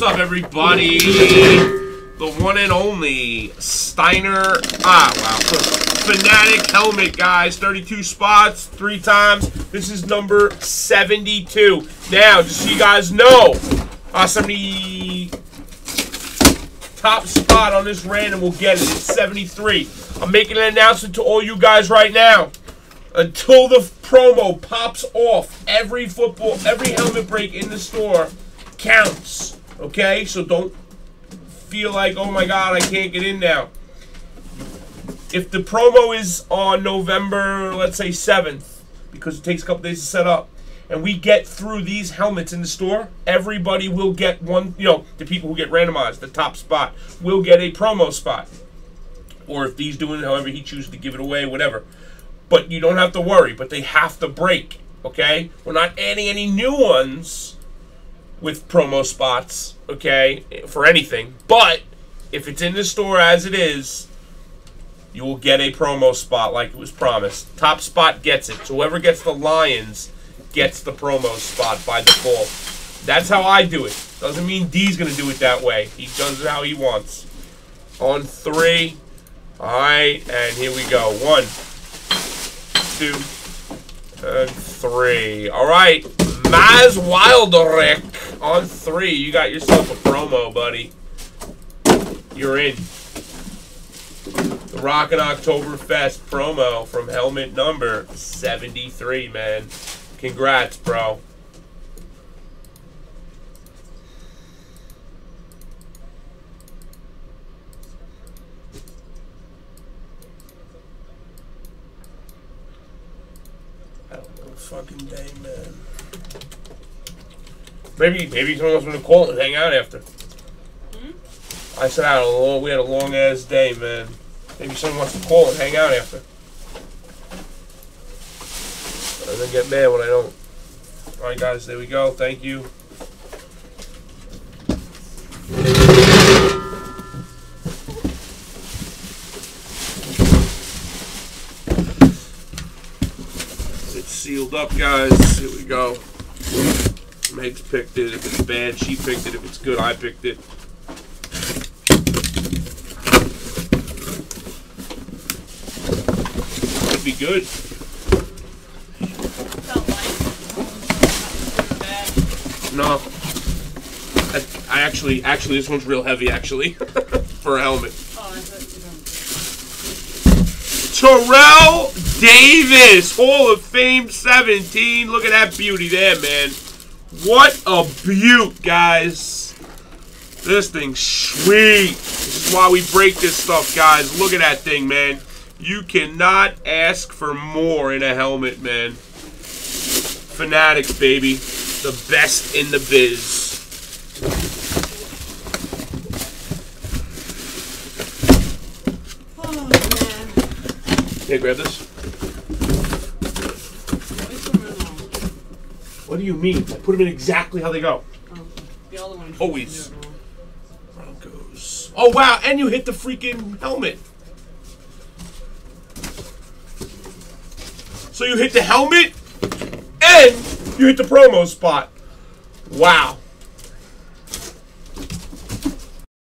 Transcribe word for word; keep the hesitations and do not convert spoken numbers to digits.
What's up, everybody? The one and only Steiner. Ah, wow. Fanatic helmet, guys. thirty-two spots, three times. This is number seventy-two. Now, just so you guys know, uh, somebody top spot on this random will get it. It's seventy-three. I'm making an announcement to all you guys right now. Until the promo pops off, every football, every helmet break in the store counts. Okay? So don't feel like, oh my god, I can't get in now. If the promo is on November, let's say seventh, because it takes a couple days to set up, and we get through these helmets in the store, everybody will get one, you know, the people who get randomized, the top spot, will get a promo spot. Or if he's doing it, however he chooses to give it away, whatever. But you don't have to worry, but they have to break, okay? We're not adding any new ones with promo spots, okay, for anything. But if it's in the store as it is, you will get a promo spot like it was promised. Top spot gets it. So whoever gets the Lions gets the promo spot by default. That's how I do it. Doesn't mean D's going to do it that way. He does it how he wants. On three. All right, and here we go. One. Two, and three. All right, Maz Wilderick on three. You got yourself a promo, buddy. You're in. The Rockin' Oktoberfest promo from helmet number seventy-three, man. Congrats, bro. Fucking day, man. Maybe, maybe someone else gonna call and hang out after. Hmm? I said I had a long, we had a long ass day, man. Maybe someone wants to call and hang out after. I don't get mad when I don't. All right, guys, there we go. Thank you. Sealed up, guys. Here we go. Meg's picked it. If it's bad, she picked it. If it's good, I picked it. Could be good. No. I, I actually, actually, this one's real heavy, actually, for a helmet. Oh, I thought you were. Terrell Davis, Hall of Fame seventeen. Look at that beauty there, man. What a beaut, guys. This thing's sweet. This is why we break this stuff, guys. Look at that thing, man. You cannot ask for more in a helmet, man. Fanatics, baby. The best in the biz. Hey, grab this. What do you mean? I put them in exactly how they go. Oh, the other one always. Broncos. Oh wow! And you hit the freaking helmet. So you hit the helmet, and you hit the promo spot. Wow.